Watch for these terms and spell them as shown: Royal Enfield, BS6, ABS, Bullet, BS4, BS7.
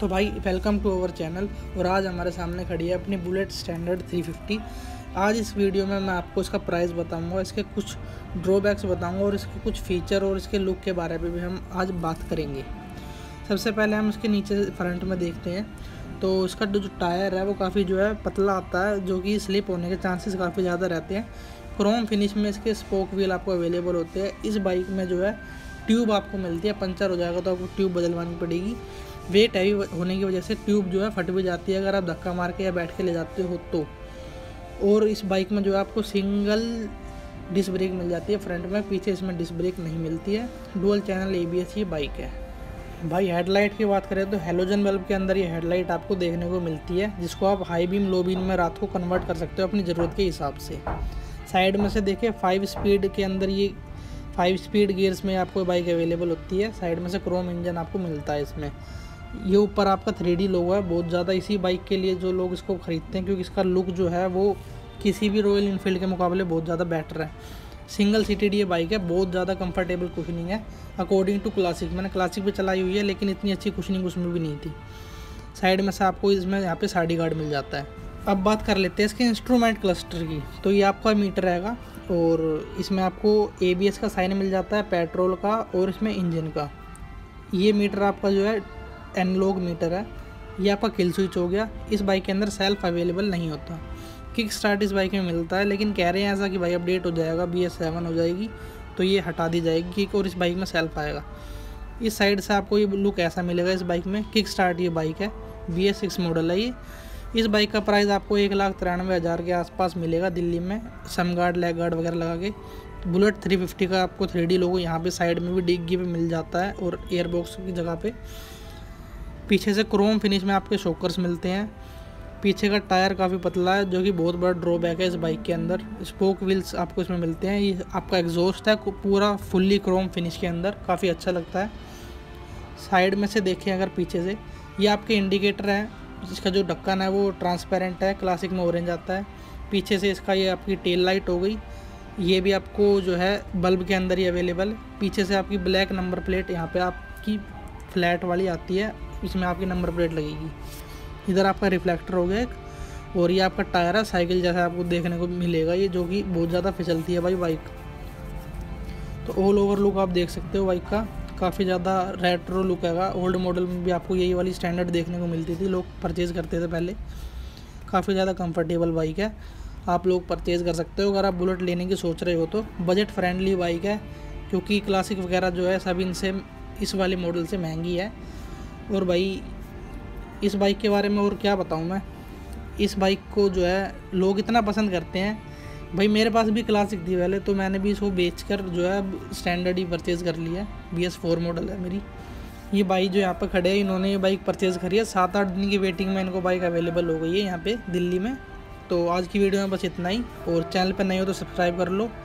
तो भाई welcome to our channel. और आज हमारे सामने खड़ी है अपनी बुलेट स्टैंडर्ड 350। आज इस वीडियो में मैं आपको इसका प्राइस बताऊंगा, इसके कुछ ड्रॉबैक्स बताऊंगा और इसके कुछ फ़ीचर और इसके लुक के बारे में भी हम आज बात करेंगे। सबसे पहले हम इसके नीचे फ्रंट में देखते हैं तो इसका जो टायर है वो काफ़ी जो है पतला आता है, जो कि स्लिप होने के चांसेस काफ़ी ज़्यादा रहते हैं। क्रोम फिनिश में इसके स्पोक व्हील आपको अवेलेबल होते हैं। इस बाइक में जो है ट्यूब आपको मिलती है, पंचर हो जाएगा तो आपको ट्यूब बदलवानी पड़ेगी। वेट हैवी होने की वजह से ट्यूब जो है फट भी जाती है अगर आप धक्का मार के या बैठ के ले जाते हो तो। और इस बाइक में जो है आपको सिंगल डिस्क ब्रेक मिल जाती है फ्रंट में, पीछे इसमें डिस्क ब्रेक नहीं मिलती है। डुअल चैनल ABS ये बाइक है। भाई हेडलाइट की बात करें तो हेलोजन बल्ब के अंदर ये हेडलाइट आपको देखने को मिलती है, जिसको आप हाई बीम लो बीम में रात को कन्वर्ट कर सकते हो अपनी ज़रूरत के हिसाब से। साइड में से देखें 5 स्पीड के अंदर ये 5 स्पीड गियर्स में आपको बाइक अवेलेबल होती है। साइड में से क्रोम इंजन आपको मिलता है। इसमें ये ऊपर आपका 3D लोगो है, बहुत ज़्यादा इसी बाइक के लिए जो लोग इसको ख़रीदते हैं, क्योंकि इसका लुक जो है वो किसी भी रॉयल इनफील्ड के मुकाबले बहुत ज़्यादा बेटर है। सिंगल सीटेड ये बाइक है, बहुत ज़्यादा कंफर्टेबल कुशनिंग है अकॉर्डिंग टू क्लासिक। मैंने क्लासिक भी चलाई हुई है लेकिन इतनी अच्छी कुशनिंग उसमें भी नहीं थी। साइड में से आपको इसमें यहाँ पे साइड गार्ड मिल जाता है। अब बात कर लेते हैं इसके इंस्ट्रूमेंट क्लस्टर की। तो ये आपका मीटर रहेगा और इसमें आपको ABS का साइन मिल जाता है, पेट्रोल का और इसमें इंजन का। ये मीटर आपका जो है एनालॉग मीटर है। ये आपका किल स्विच हो गया। इस बाइक के अंदर सेल्फ अवेलेबल नहीं होता। किक स्टार्ट इस बाइक में मिलता है लेकिन कह रहे हैं ऐसा कि भाई अपडेट हो जाएगा, BS7 हो जाएगी तो ये हटा दी जाएगी किक और इस बाइक में सेल्फ आएगा। इस साइड से आपको ये लुक ऐसा मिलेगा इस बाइक में। किक स्टार्ट ये बाइक है, BS6 मॉडल है ये। इस बाइक का प्राइस आपको 1,93,000 के आसपास मिलेगा दिल्ली में, सम गार्ड लेग गार्ड वगैरह लगा के। बुलेट 350 का आपको 3D लोगो यहाँ पे साइड में भी डिग्गी पे मिल जाता है और एयरबॉक्स की जगह पे। पीछे से क्रोम फिनिश में आपके शॉकर्स मिलते हैं। पीछे का टायर काफ़ी पतला है, जो कि बहुत बड़ा ड्रॉबैक है इस बाइक के अंदर। स्पोक व्हील्स आपको इसमें मिलते हैं। ये आपका एग्जॉस्ट है पूरा फुल्ली क्रोम फिनिश के अंदर, काफ़ी अच्छा लगता है। साइड में से देखें अगर पीछे से, ये आपके इंडिकेटर हैं। इसका जो ढक्कन है वो ट्रांसपेरेंट है, क्लासिक में ऑरेंज आता है। पीछे से इसका ये आपकी टेल लाइट हो गई, ये भी आपको जो है बल्ब के अंदर ही अवेलेबल। पीछे से आपकी ब्लैक नंबर प्लेट यहाँ पे आपकी फ्लैट वाली आती है, इसमें आपकी नंबर प्लेट लगेगी। इधर आपका रिफ्लेक्टर हो गया एक, और ये आपका टायर है साइकिल जैसा आपको देखने को मिलेगा ये, जो कि बहुत ज़्यादा फिसलती है भाई बाइक। तो ऑल ओवर लुक आप देख सकते हो बाइक का, काफ़ी ज़्यादा रेट्रो लुक है। ओल्ड मॉडल में भी आपको यही वाली स्टैंडर्ड देखने को मिलती थी, लोग परचेज़ करते थे पहले। काफ़ी ज़्यादा कंफर्टेबल बाइक है, आप लोग परचेज़ कर सकते हो अगर आप बुलेट लेने की सोच रहे हो तो। बजट फ्रेंडली बाइक है क्योंकि क्लासिक वगैरह जो है सब इनसे इस वाले मॉडल से महंगी है। और भाई इस बाइक के बारे में और क्या बताऊँ मैं, इस बाइक को जो है लोग इतना पसंद करते हैं। भाई मेरे पास भी क्लासिक थी पहले, तो मैंने भी इसको बेचकर जो है स्टैंडर्ड ही परचेज़ कर लिया है। BS4 मॉडल है मेरी। ये बाइक जो यहाँ पर खड़े हैं, इन्होंने ये बाइक परचेज़ करी है। 7-8 दिन की वेटिंग में इनको बाइक अवेलेबल हो गई है यहाँ पे दिल्ली में। तो आज की वीडियो में बस इतना ही, और चैनल पर नए हो तो सब्सक्राइब कर लो।